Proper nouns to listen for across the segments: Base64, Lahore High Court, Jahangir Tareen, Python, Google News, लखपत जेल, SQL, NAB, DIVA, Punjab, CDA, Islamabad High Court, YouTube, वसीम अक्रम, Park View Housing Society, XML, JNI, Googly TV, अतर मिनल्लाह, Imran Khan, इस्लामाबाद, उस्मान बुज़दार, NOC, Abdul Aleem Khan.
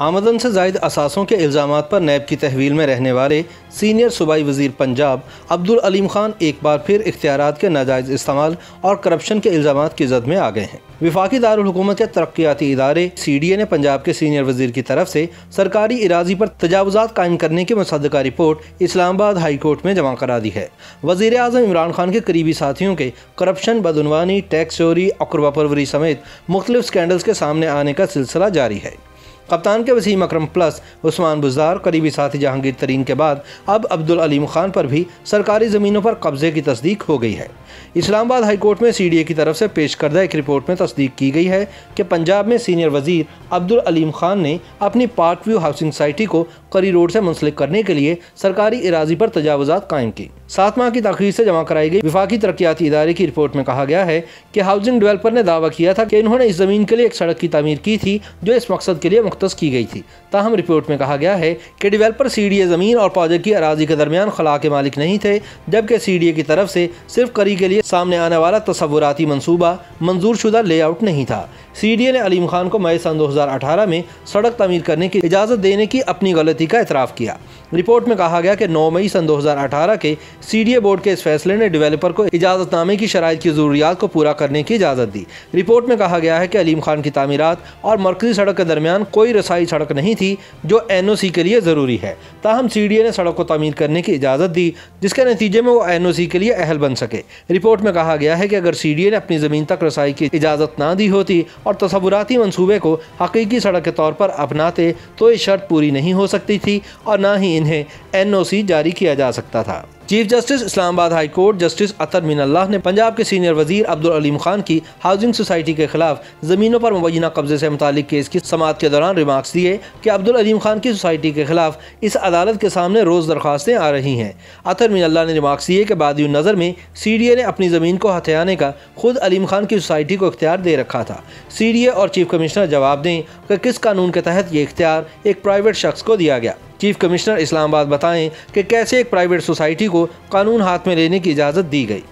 आमदन से जायद असासों के इल्ज़ामात पर नैब की तहवील में रहने वाले सीनियर सूबाई वज़ीर पंजाब अब्दुल अलीम खान एक बार फिर इख्तियारात के नाजायज़ इस्तेमाल और करप्शन के इल्ज़ामात की जद में आ गए हैं। वफाकी दारुल हुकूमत के तरक्याती इदारे CDA ने पंजाब के सीनियर वज़ीर की तरफ से सरकारी इराज़ी पर तजावुज़ात कायम करने की मुसद्दक़ा रिपोर्ट इस्लामाबाद हाई कोर्ट में जमा करा दी है। वज़ीर आज़म इमरान खान के करीबी साथियों के करप्शन, बदउनवानी, टैक्स चोरी, अकरबा परवरी समेत मुख्तलिफ स्कैंडल्स के सामने आने का सिलसिला जारी है। कप्तान के वसीम अक्रम प्लस उस्मान बुज़दार करीबी साथी जहांगीर तरीन के बाद अब अब्दुल अलीम खान पर भी सरकारी ज़मीनों पर कब्ज़े की तस्दीक हो गई है। इस्लामाबाद हाई कोर्ट में CDA की तरफ से पेश करदा एक रिपोर्ट में तस्दीक की गई है कि पंजाब में सीनियर वज़ीर अब्दुल अलीम खान ने अपनी पार्क व्यू हाउसिंग सोसाइटी को करी रोड से मुंसलिक करने के लिए सरकारी इराज़ी पर तजावुज़ात कायम की। 7 माह की तखीर से जमा कराई गई विफाकी तरक्याती इदारे की रिपोर्ट में कहा गया है कि हाउसिंग डेवलपर ने दावा किया था कि इन्होंने इस ज़मीन के लिए एक सड़क की तामीर की थी जो इस मकसद के लिए मुख्तस की गई थी। ताहम रिपोर्ट में कहा गया है कि डेवलपर CDA ज़मीन और प्रोजेक्ट की अराजी के दरमियान खला के मालिक नहीं थे, जबकि CDA की तरफ से सिर्फ करी के लिए सामने आने वाला तस्वुराती मनसूबा मंजूर शुदा लेआउट नहीं था। CDA ने अलीम खान को मई सन 2018 में सड़क तमीर करने की इजाज़त देने की अपनी गलती का एतराफ़ किया। रिपोर्ट में कहा गया कि 9 मई सन 2018 के CDA बोर्ड के इस फैसले ने डेवलपर को इजाज़तनामे की शराइत की ज़रूरियात को पूरा करने की इजाज़त दी। रिपोर्ट में कहा गया है कि अलीम खान की तामीरात और मरकज़ी सड़क के दरमियान कोई रसाई सड़क नहीं थी जो NOC के लिए ज़रूरी है। ताहम CDA ने सड़क को तामीर करने की इजाज़त दी, जिसके नतीजे में वो NOC के लिए अहल बन सके। रिपोर्ट में कहा गया है कि अगर CDA ने अपनी ज़मीन तक रसाई की इजाज़त ना दी होती और तस्वुराती मनसूबे को हकीकी सड़क के तौर पर अपनाते तो ये शर्त पूरी नहीं हो सकती थी और ना ही इन्हें NOC जारी किया जा सकता था। Chief justice इस्लामाबाद high court justice अतर मिनल्लाह ने पंजाब के सीनियर वजीर अब्दुल अलीम खान की हाउसिंग सोसाइटी के खिलाफ ज़मीनों पर मुबैना कब्जे से मुतालिक केस की समाअत के दौरान रिमार्क्स दिए कि अब्दुल अलीम खान की सोसाइटी के खिलाफ इस अदालत के सामने रोज़ दरख्वास्तें आ रही हैं। अतर मिनल्लाह ने रिमार्क्स दिए कि बादी नज़र में CDA ने अपनी ज़मीन को हथियाने का खुद अलीम खान की सोसाइटी को इख्तियार दे रखा था। CDA और चीफ कमिश्नर जवाब दें कि किस कानून के तहत ये इख्तियार एक प्राइवेट शख्स को दिया गया। चीफ कमिश्नर इस्लामाबाद बताएं कि कैसे एक प्राइवेट सोसाइटी को कानून हाथ में लेने की इजाज़त दी गई।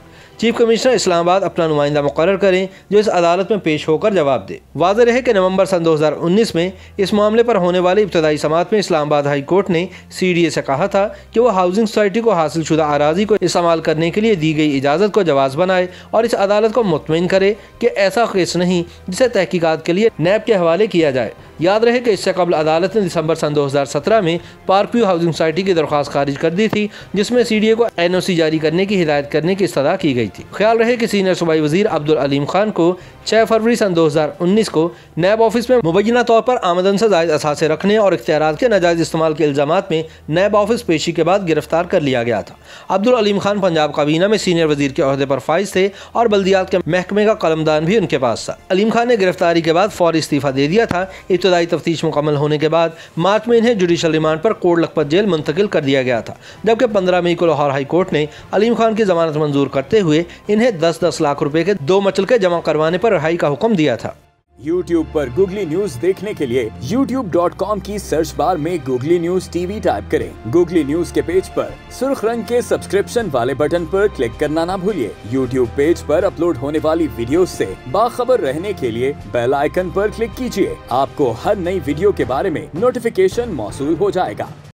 चीफ कमिश्नर इस्लामाबाद अपना नुमाइंदा मुकर्रर करें जो इस अदालत में पेश होकर जवाब दे। वाज़ेह रहे कि नवंबर सन 2019 में इस मामले पर होने वाली इब्तदाई समात में इस्लामाबाद हाई कोर्ट ने CDA से कहा था कि वह हाउसिंग सोसाइटी को हासिल शुदा आराजी को इस्तेमाल करने के लिए दी गई इजाज़त को जवाज़ बनाए और इस अदालत को मुतमईन करे कि ऐसा केस नहीं जिसे तहकीकात के लिए नैब के हवाले किया जाए। याद रहे कि इससे कबल अदालत ने दिसंबर सन 2017 में पार्क व्यू हाउसिंग सोसाइटी की दरख्वास्त खारिज कर दी थी, जिसमें CDA को NOC जारी करने की हिदायत करने की सलाह की गई थी। ख्याल रहे कि सीनियर सूबाई वजीर अब्दुल अलीम खान को 6 फरवरी सन 2019 को नैब ऑफिस में मुबैना तौर पर आमदन से जायद असासे रखने और इख्तियारात के नाजायज़ इस्तेमाल के इल्ज़ामात में नैब ऑफिस पेशी के बाद गिरफ्तार कर लिया गया था। अब्दुल अलीम खान पंजाब काबीना में सीनियर वजीर के अहदे पर फाइज थे और बल्दियात के महकमे का कलमदान भी उनके पास था। अलीम खान ने गिरफ्तारी के बाद फौरी इस्तीफ़ा दे दिया था। इब्तदाई तफ्तीश मुकम्मल होने के बाद मार्च में इन्हें जुडिशल रिमांड पर कोर्ट लखपत जेल मुंतकिल कर दिया गया था, जबकि 15 मई को लाहौर हाई कोर्ट ने अलीम खान की जमानत मंजूर करते हुए इन्हें 10-10 लाख रुपए के 2 मचलके जमा करवाने पर रिहाई का हुक्म दिया था। YouTube पर Google News देखने के लिए youtube.com की सर्च बार में Google News TV टाइप करें। Google News के पेज पर सुर्ख रंग के सब्सक्रिप्शन वाले बटन पर क्लिक करना ना भूलिए। YouTube पेज पर अपलोड होने वाली वीडियो से बाखबर रहने के लिए बेल आइकन पर क्लिक कीजिए। आपको हर नई वीडियो के बारे में नोटिफिकेशन मौसूल हो जाएगा।